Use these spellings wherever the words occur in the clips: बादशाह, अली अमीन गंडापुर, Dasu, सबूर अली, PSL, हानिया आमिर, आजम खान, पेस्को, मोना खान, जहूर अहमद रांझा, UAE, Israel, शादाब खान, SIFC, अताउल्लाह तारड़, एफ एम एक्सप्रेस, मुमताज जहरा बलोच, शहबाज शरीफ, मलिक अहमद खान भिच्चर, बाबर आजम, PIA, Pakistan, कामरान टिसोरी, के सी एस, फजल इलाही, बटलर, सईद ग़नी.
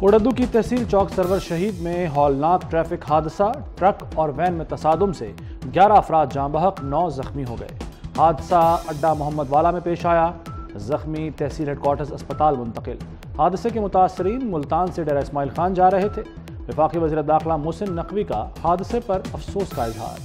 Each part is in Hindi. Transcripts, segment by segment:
कोडद्दू की तहसील चौक सरवर शहीद में हौलनाक ट्रैफिक हादसा। ट्रक और वैन में तसादुम से 11 अफराद जाँ बहक, 9 जख्मी हो गए। हादसा अड्डा मोहम्मद वाला में पेश आया। जख्मी तहसील हेडक्वार्टर्स अस्पताल मुंतकिल। हादसे के मुतासरीन मुल्तान से डेरा इस्माइल खान जा रहे थे। वफाकी वज़ीर दाखिला मोहसिन नक़वी का हादसे पर अफसोस का इजहार।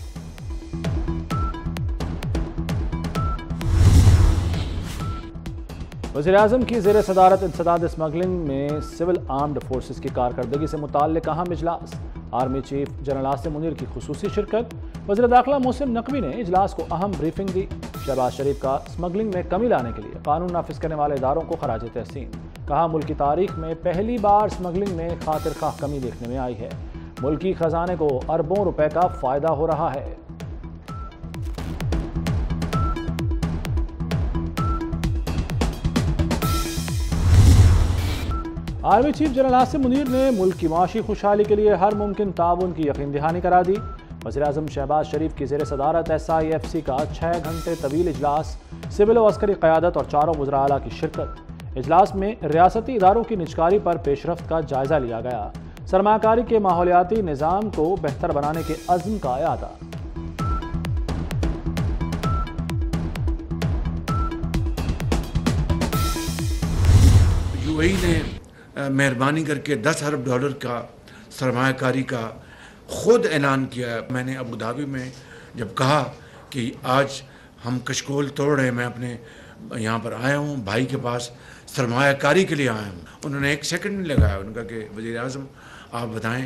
वज़ीर आज़म की ज़ेर सदारत इंसदाद स्मगलिंग में सिविल आर्म्ड फोर्सेस की कारकर्दगी से मुताल्लिक़ अहम इजलास। Army chief general Asim Munir की खुसूसी शिरकत। वज़ीर दाखिला मोहसिन नक़वी ने इजलास को अहम ब्रीफिंग दी। शहबाज शरीफ का स्मगलिंग में कमी लाने के लिए कानून नाफिज करने वाले इदारों को खराज तहसीन। कहा, मुल्क की तारीख में पहली बार स्मगलिंग में खातिर खा कमी देखने में आई है। मुल्की खजाने को अरबों रुपए का फ़ायदा हो रहा है। Army chief general Asim Munir ने मुल्क की माशी खुशहाली के लिए हर मुमकिन ताबन की यकीन दहानी करा दी। वज़ीर आज़म शहबाज शरीफ की ज़ेर सदारत SIFC का 6 घंटे तवील इजलास, सिविल व अस्करी क़यादत और चारों वज़रा आला की शिरकत। इजलास में रियासती इदारों की निचकारी पर पेशरफ्त का जायज़ा लिया गया। सरमाकारी के माहौलियाती निज़ाम को बेहतर बनाने के अज़म का अदा। UAE ने मेहरबानी करके $10 अरब का सरमाकारी का खुद ऐलान किया। मैंने अबू धाबी में जब कहा कि आज हम कशकोल तोड़ रहे हैं, मैं अपने यहाँ पर आया हूँ, भाई के पास सरमायाकारी के लिए आया हूँ। उन्होंने एक सेकंड नहीं लगाया। उनका कि वज़ीर आज़म आप बताएं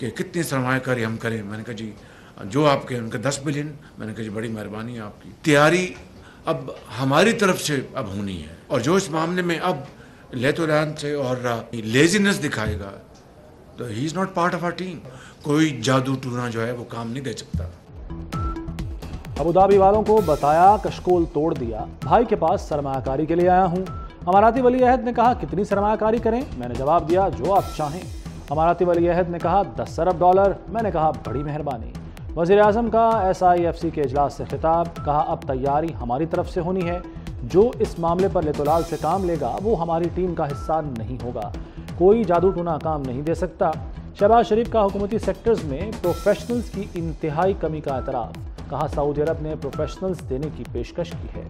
कि कितनी सरमायाकारी हम करें। मैंने कहा जी जो आप कहें। उनका 10 बिलियन। मैंने कहा जी बड़ी मेहरबानी है आपकी। तैयारी अब हमारी तरफ से अब होनी है। और जो इस मामले में अब लेतोलान से और लेजीनेस दिखाएगा तो ही is not part of our team. कोई जादू टूना जो है वो काम नहीं दे सकता। अबूधाबी वालों को बताया, कशकोल तोड़ दिया, भाई के पास सरमायाकारी के लिए आया हूँ। अमाराती वली अहद ने कहा कितनी सरमायाकारी करें। मैंने जवाब दिया जो आप चाहें। अमाराती वली अहद ने कहा $10 अरब। मैंने कहा बड़ी मेहरबानी। वज़ीर आज़म का SIFC के इजलास से खिताब। कहा अब तैयारी हमारी तरफ से होनी है। जो इस मामले पर लेतोलाल से काम लेगा वो हमारी टीम का हिस्सा नहीं होगा। कोई जादू टूना काम नहीं दे सकता। शहबाज शरीफ का हुकूमती सेक्टर्स में प्रोफेशनल्स की इंतहाई कमी का एतराफ़। कहा सऊदी अरब ने प्रोफेशनल्स देने की पेशकश की है।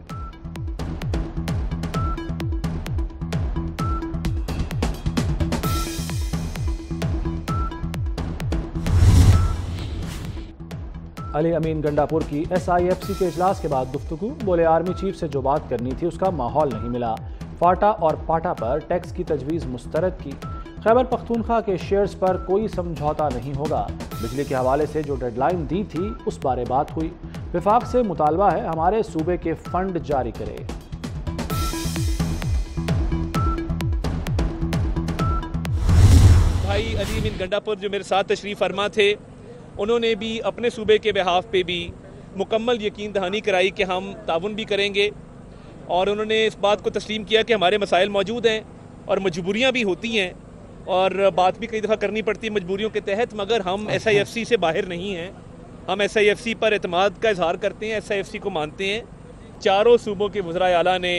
अली अमीन गंडापुर की SIFC के इजलास के बाद गुफ्तगू। बोले आर्मी चीफ से जो बात करनी थी उसका माहौल नहीं मिला। फाटा और पाटा पर टैक्स की तजवीज़ मुस्तरद की। खैबर पख्तूनख्वा के शेयर्स पर कोई समझौता नहीं होगा। बिजली के हवाले से जो डेडलाइन दी थी उस बारे बात हुई। विफाक से मुतालबा है हमारे सूबे के फंड जारी करे। भाई अली अमीन गंडापुर जो मेरे साथ तशरीफ फरमा थे, उन्होंने भी अपने सूबे के बिहाफ पे भी मुकम्मल यकीन दहानी कराई कि हम ताउन भी करेंगे। और उन्होंने इस बात को तस्लीम किया कि हमारे मसाइल मौजूद हैं और मजबूरियाँ भी होती हैं और बात भी कई दफ़ा करनी पड़ती है मजबूरियों के तहत, मगर हम SIFC से बाहर नहीं हैं। हम SIFC पर एतमाद का इजहार करते हैं, SIFC को मानते हैं। चारों सूबों के वज़राए आला ने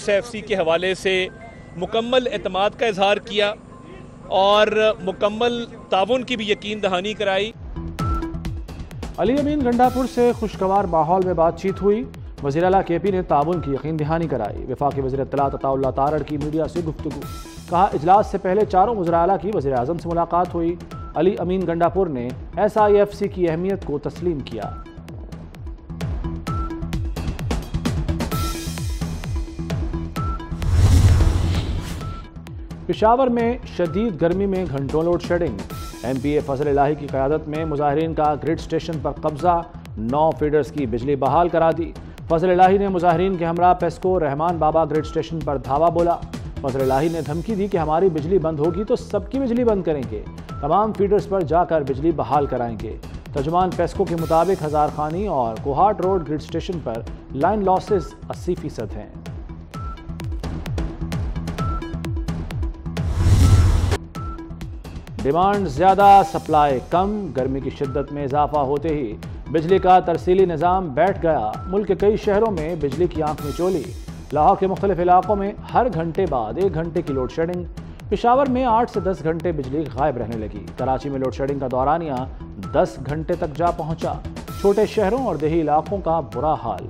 SIFC के हवाले से मुकम्मल एतमाद का इजहार किया और मुकम्मल ताउन की भी यकीन दहानी कराई। अली अमीन गंडापुर से खुशगवार माहौल में बातचीत हुई। वज़ीर आला KP ने ताउन की यकीन दहानी कराई। वफाकी वज़ीर इत्तलात अताउल्लाह तारड़ की मीडिया से गुफ्तगू। कहा इजलास से पहले चारों वज़रा आला की वज़ीर आज़म से मुलाकात हुई। अली अमीन गंडापुर ने SIFC की अहमियत को तस्लीम किया। पेशावर में शदीद गर्मी में घंटों लोड शेडिंग। MPA फजल इलाही की क़यादत में मुजाहरीन का ग्रिड स्टेशन पर कब्जा। 9 फीडर्स की बिजली बहाल करा दी। फजल इलाही ने मुजाहरीन के हमरा पेस्को रहमान बाबा ग्रिड स्टेशन पर धावा बोला। फजल इलाही ने धमकी दी कि हमारी बिजली बंद होगी तो सबकी बिजली बंद करेंगे, तमाम फीडर्स पर जाकर बिजली बहाल कराएंगे। तर्जुमान पेस्को के मुताबिक हज़ार खानी और कोहाट रोड ग्रिड स्टेशन पर लाइन लॉसेस 80% हैं। डिमांड ज़्यादा, सप्लाई कम। गर्मी की शिद्दत में इजाफा होते ही बिजली का तरसीली निज़ाम बैठ गया। मुल्क के कई शहरों में बिजली की आंख मिचोली। लाहौर के मुख्तलिफ इलाकों में हर घंटे बाद 1 घंटे की लोड शेडिंग। पिशावर में 8 से 10 घंटे बिजली गायब रहने लगी। कराची में लोड शेडिंग का दौरानिया 10 घंटे तक जा पहुंचा। छोटे शहरों और देही इलाकों का बुरा हाल।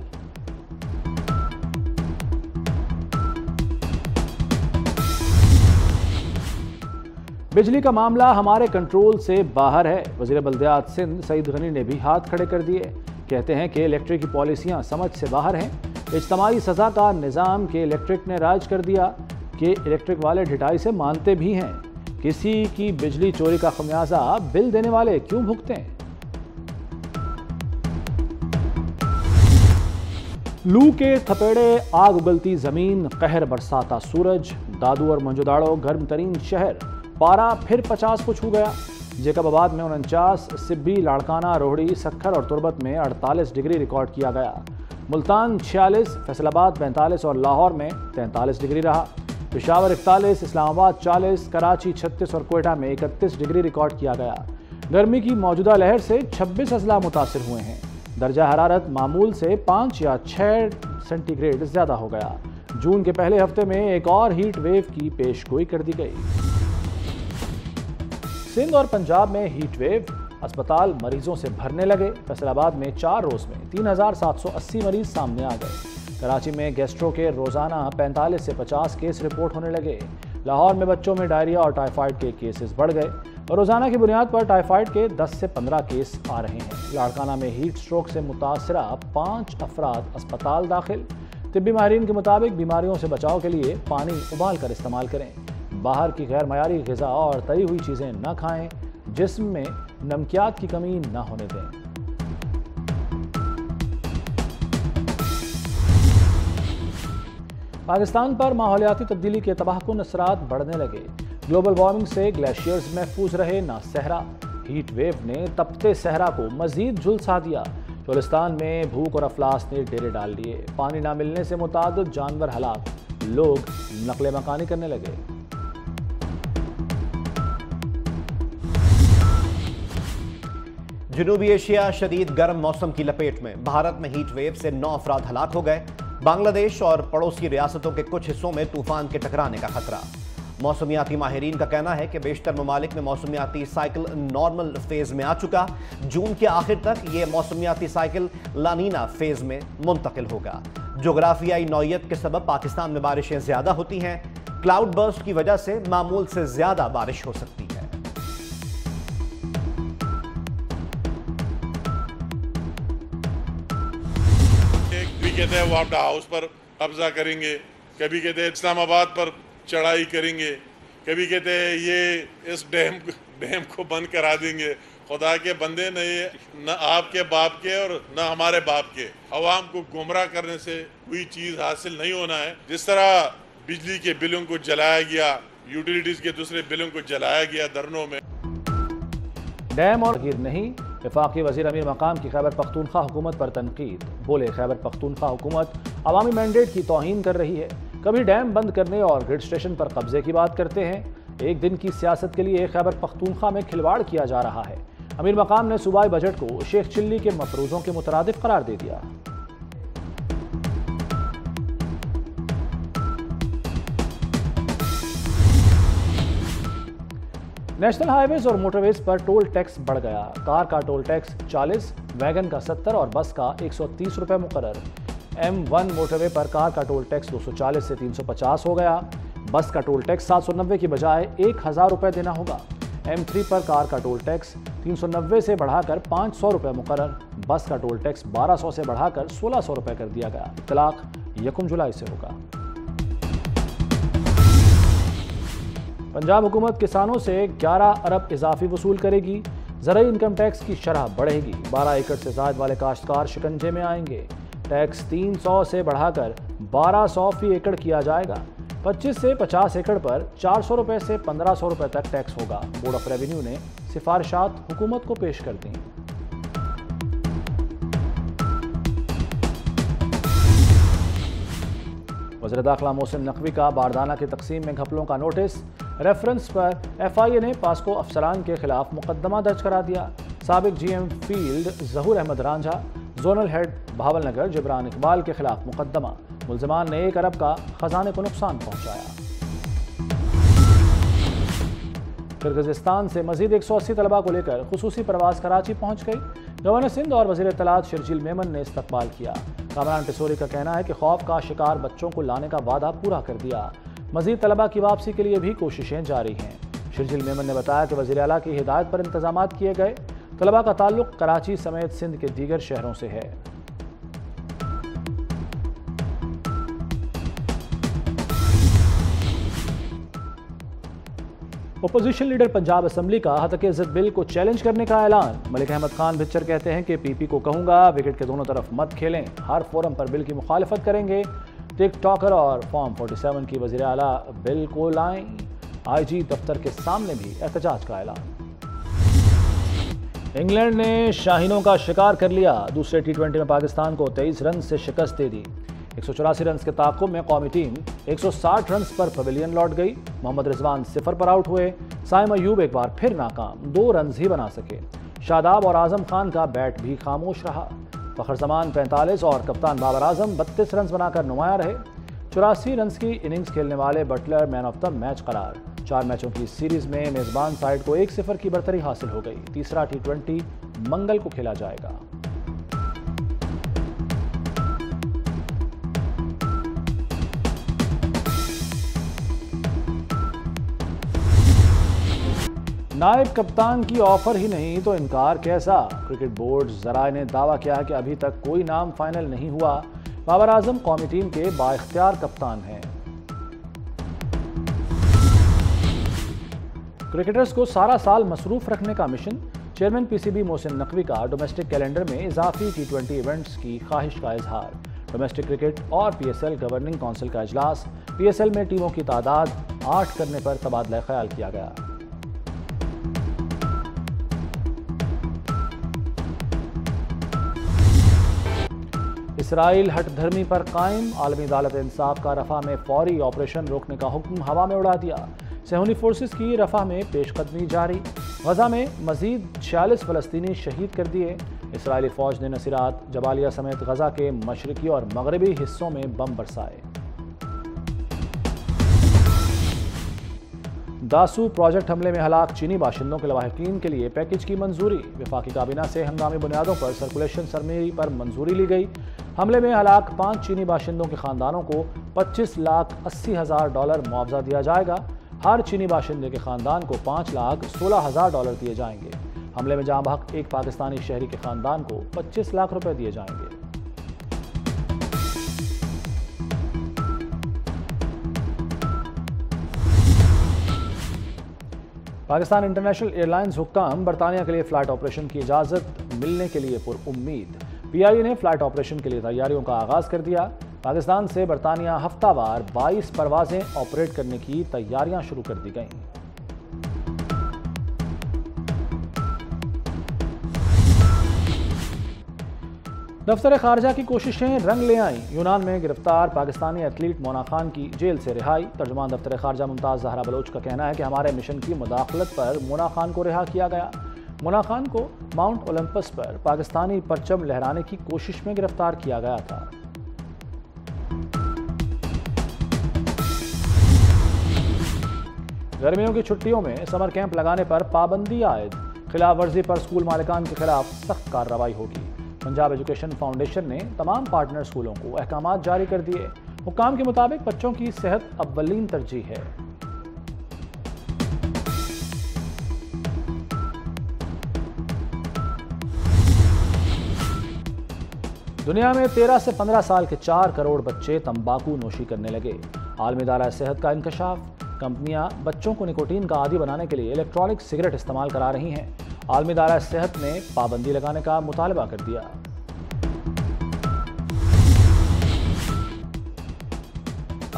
बिजली का मामला हमारे कंट्रोल से बाहर है, वजीर बल्दियात सिंध सईद ग़नी ने भी हाथ खड़े कर दिए। कहते हैं कि इलेक्ट्रिक की पॉलिसियां समझ से बाहर हैं। इज्तमाई सजा का निज़ाम के इलेक्ट्रिक ने राज कर दिया कि इलेक्ट्रिक वाले ढिठाई से मानते भी हैं। किसी की बिजली चोरी का खमियाजा बिल देने वाले क्यों भुगते हैं। लू के थपेड़े, आग उगलती ज़मीन, कहर बरसाता सूरज। दादू और मोहनजोदाड़ो गर्म तरीन शहर, पारा फिर 50 को छू गया। जैकबाबाद में 49, सिब्बी, लाड़काना, रोहड़ी, सक्खर और तुर्बत में 48 डिग्री रिकॉर्ड किया गया। मुल्तान 46, फैसलाबाद 45 और लाहौर में 43 डिग्री रहा। पेशावर 41, इस्लामाबाद 40, कराची 36 और कोयटा में 31 डिग्री रिकॉर्ड किया गया। गर्मी की मौजूदा लहर से 26 अजला मुतासर हुए हैं। दर्जा हरारत मामूल से 5 या 6 सेंटीग्रेड ज्यादा हो गया। जून के पहले हफ्ते में एक और हीट वेव की पेशगोई कर दी गई। सिंध और पंजाब में हीट वेव, अस्पताल मरीजों से भरने लगे। फैसलाबाद में 4 रोज में 3780 मरीज सामने आ गए। कराची में गैस्ट्रो के रोजाना 45 से 50 केस रिपोर्ट होने लगे। लाहौर में बच्चों में डायरिया और टाइफाइड के केसेस बढ़ गए और रोजाना की बुनियाद पर टाइफाइड के 10 से 15 केस आ रहे हैं। लाड़काना में हीट स्ट्रोक से मुतासरा 5 अफराद अस्पताल दाखिल। तिब्बी माहिरीन के मुताबिक बीमारियों से बचाव के लिए पानी उबाल कर इस्तेमाल करें। बाहर की गैर मयारी ग़िज़ा और तली हुई चीज़ें न खाएं। जिस्म में नमकियात की कमी न होने दें। पाकिस्तान पर माहौलियाती तब्दीली के तबाहकुन असरात बढ़ने लगे। ग्लोबल वार्मिंग से ग्लेशियर्स महफूज रहे ना सहरा। हीट वेव ने तपते सहरा को मजीद झुलसा दिया। चोलिस्तान में भूख और अफलास ने डेरे डाल लिए। पानी ना मिलने से मुताद जानवर हलाक, लोग नकल मकानी करने लगे। जनूबी एशिया शदीद गर्म मौसम की लपेट में। भारत में हीट वेव से 9 अफराद हलाक हो गए। बांग्लादेश और पड़ोसी रियासतों के कुछ हिस्सों में तूफान के टकराने का खतरा। मौसमियाती माहिरीन का कहना है कि बेशतर ममालिक में मौसमियाती साइकिल नॉर्मल फेज में आ चुका। जून के आखिर तक ये मौसमियाती साइकिल लानीना फेज में मुंतकिल होगा। जोग्राफियाई नौयत के सबब पाकिस्तान में बारिशें ज्यादा होती हैं। क्लाउड बर्स्ट की वजह से मामूल से ज्यादा बारिश हो सकती है। कहते हैं वो आपका हाउस पर कब्जा करेंगे, कभी कहते हैं इस्लामाबाद पर चढ़ाई करेंगे, कभी कहते हैं ये इस डैम को बंद करा देंगे। खुदा के बंदे, नहीं ना आपके बाप के और ना हमारे बाप के। अवाम को गुमराह करने से कोई चीज़ हासिल नहीं होना है। जिस तरह बिजली के बिलों को जलाया गया, यूटिलिटीज़ के दूसरे बिलों को जलाया गया धरनों में। डैम और गिर नहीं, वफाकी वज़ीर अमीर मकाम की खैबर पख्तूनख्वा हुकूमत पर तनकीद। बोले, खैबर पख्तूनख्वा हुकूमत अवामी मैंडेट की तौहीन कर रही है। कभी डैम बंद करने और ग्रिड स्टेशन पर कब्जे की बात करते हैं। एक दिन की सियासत के लिए खैबर पख्तूनख्वा में खिलवाड़ किया जा रहा है। अमीर मकाम ने सूबाई बजट को शेख चिल्ली के मफरूज़ों के मुतरादिफ करार दे दिया। नेशनल हाईवेज और मोटरवेज पर टोल टैक्स बढ़ गया। कार का टोल टैक्स 40, वैगन का 70 और बस का 130 रुपये मुकर्रर। M1 मोटरवे पर कार का टोल टैक्स 240 से 350 हो गया। बस का टोल टैक्स 790 की बजाय 1000 रुपये देना होगा। M3 पर कार का टोल टैक्स 390 से बढ़ाकर 500 रुपये मुकर्रर। बस का टोल टैक्स 1200 से बढ़ाकर 1600 रुपये कर दिया गया। इत्तलाक 1 जुलाई से होगा। पंजाब हुकूमत किसानों से 11 अरब इजाफी वसूल करेगी। ज़रई इनकम टैक्स की शरह बढ़ेगी। 12 एकड़ से ज़ायद वाले काश्तकार शिकंजे में आएंगे। टैक्स 300 से बढ़ाकर 1200 फी एकड़ किया जाएगा। 25 से 50 एकड़ पर 400 रुपये से 1500 रुपये तक टैक्स होगा। बोर्ड ऑफ रेवेन्यू ने सिफारिशात हुकूमत को पेश कर दी। वज़ीर दाखिला मोहसिन नक़वी का बारदाना की तकसीम में घपलों का नोटिस। रेफरेंस पर FIA ने पास्को अफसरान के खिलाफ मुकदमा दर्ज करा दिया। साबिक GM field जहूर अहमद रांझा, zonal head Bahawalnagar Jibran Iqbal के खिलाफ मुकदमा। मुलजमान ने 1 अरब का खजाने को नुकसान पहुंचाया। किर्गिज़स्तान से मजीद 180 तलबा को लेकर खुसूसी परवाज़ कराची पहुँच गई। गवर्नर सिंध और वज़ीर इत्तलाआत शिरजील मेमन ने इस्तकबाल किया। कामरान टिसोरी का कहना है कि खौफ का शिकार बच्चों को लाने का वादा पूरा कर दिया। मजीद तलबा की वापसी के लिए भी कोशिशें जारी हैं। शिरजील मेमन ने बताया कि वज़ीर आला की हिदायत पर इंतजाम किए गए। तलबा का ताल्लुक कराची समेत सिंध के दीगर शहरों से है। ओपोजिशन लीडर पंजाब असम्बली का हतके इज्जत बिल को चैलेंज करने का ऐलान। मलिक अहमद खान भिच्चर कहते हैं कि पीपी को कहूंगा विकेट के दोनों तरफ मत खेलें, हर फोरम पर बिल की मुखालफत करेंगे। टिक टॉकर और फॉर्म 47 की वज़ीर आला बिल को लाएं। आईजी दफ्तर के सामने भी एहतजाज का ऐलान। इंग्लैंड ने शाहीनों का शिकार कर लिया। दूसरे टी20 में पाकिस्तान को 23 रन से शिकस्त दे दी। 184 रन के ताक़ुब में कौमी टीम 160 रन पर पवेलियन लौट गई। मोहम्मद रिजवान 0 पर आउट हुए। साइम अयूब एक बार फिर नाकाम, 2 रन ही बना सके। शादाब और आजम खान का बैट भी खामोश रहा। बखर जमान 45 और कप्तान बाबर आजम 32 रन बनाकर नुमाया रहे। 84 रन की इनिंग्स खेलने वाले बटलर man of the match करार। 4 मैचों की सीरीज में मेज़बान साइड को 1-0 की बरतरी हासिल हो गई। तीसरा टी20 मंगल को खेला जाएगा। नायब कप्तान की ऑफर ही नहीं तो इनकार कैसा। क्रिकेट बोर्ड जराए ने दावा किया है कि अभी तक कोई नाम फाइनल नहीं हुआ। बाबर आजम कौमी टीम के बाइख्तियार कप्तान हैं। क्रिकेटर्स को सारा साल मसरूफ रखने का मिशन। चेयरमैन पीसीबी मोहसिन नक़वी का डोमेस्टिक कैलेंडर में इजाफी टी20 इवेंट्स की ख्वाहिश का इजहार। डोमेस्टिक क्रिकेट और PSL गवर्निंग काउंसिल का इजलास। PSL में टीमों की तादाद 8 करने पर तबादला ख्याल किया गया। इसराइल हठधर्मी पर कायम। आलमी अदालत इंसाफ का रफा में फौरी ऑपरेशन रोकने का हुक्म हवा में उड़ा दिया। सेहूनी फोर्सेस की रफा में पेशकदमी जारी। गजा में मजीद 46 फलस्तीनी शहीद कर दिए। इसराइली फौज ने नसीरात, जबालिया समेत गजा के मशरकी और मगरबी हिस्सों में बम बरसाए। दासू प्रोजेक्ट हमले में हलाक चीनी बाशिंदों के लवाहकीन के लिए पैकेज की मंजूरी। वफाकी काबीना से हंगामी बुनियादों पर सर्कुलेशन सरमेरी पर मंजूरी ली गई। हमले में हलाक 5 चीनी बाशिंदों के खानदानों को $25,80,000 मुआवजा दिया जाएगा। हर चीनी बाशिंदे के खानदान को $5,16,000 दिए जाएंगे। हमले में जहां बहक एक पाकिस्तानी शहरी के खानदान को ₹25 लाख दिए जाएंगे। पाकिस्तान इंटरनेशनल एयरलाइंस हुक्काम बरतानिया के लिए फ्लाइट ऑपरेशन की इजाज़त मिलने के लिए पुरउम्मीद। PIA ने फ्लाइट ऑपरेशन के लिए तैयारियों का आगाज़ कर दिया। पाकिस्तान से बरतानिया हफ्तावार 22 परवाज़ें ऑपरेट करने की तैयारियां शुरू कर दी गईं। दफ्तर खारजा की कोशिशें रंग ले आईं। यूनान में गिरफ्तार पाकिस्तानी एथलीट मोना खान की जेल से रिहाई। तर्जुमान दफ्तर खारजा मुमताज जहरा बलोच का कहना है कि हमारे मिशन की मुदाखलत पर मोना खान को रिहा किया गया। मोना खान को माउंट ओलंपस पर पाकिस्तानी परचम लहराने की कोशिश में गिरफ्तार किया गया था। गर्मियों की छुट्टियों में समर कैंप लगाने पर पाबंदी आयद। खिलाफ वर्जी पर स्कूल मालिकान के खिलाफ सख्त कार्रवाई होगी। पंजाब एजुकेशन फाउंडेशन ने तमाम पार्टनर स्कूलों को अहकाम जारी कर दिए। हुक्काम के मुताबिक बच्चों की सेहत अव्वलीन तरजीह है। दुनिया में 13 से 15 साल के 4 करोड़ बच्चे तंबाकू नोशी करने लगे। आलमी इदारा सेहत का इंकशाफ। कंपनियां बच्चों को निकोटीन का आदी बनाने के लिए इलेक्ट्रॉनिक सिगरेट इस्तेमाल करा रही हैं। आलमी इदारा सेहत ने पाबंदी लगाने का मुतालबा कर दिया।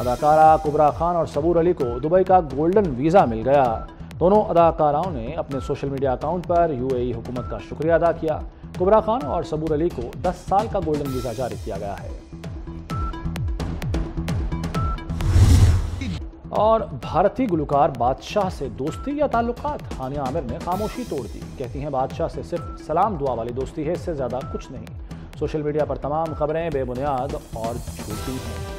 अदाकारा कुब्रा खान और सबूर अली को दुबई का गोल्डन वीज़ा मिल गया। दोनों अदाकाराओं ने अपने सोशल मीडिया अकाउंट पर UAE हुकूमत का शुक्रिया अदा किया। कुब्रा खान और सबूर अली को 10 साल का गोल्डन वीज़ा जारी किया गया है। और भारतीय गुलकार बादशाह से दोस्ती या ताल्लुकात। हानिया आमिर ने खामोशी तोड़ दी। कहती हैं बादशाह से सिर्फ सलाम दुआ वाली दोस्ती है, इससे ज़्यादा कुछ नहीं। सोशल मीडिया पर तमाम खबरें बेबुनियाद और झूठी हैं।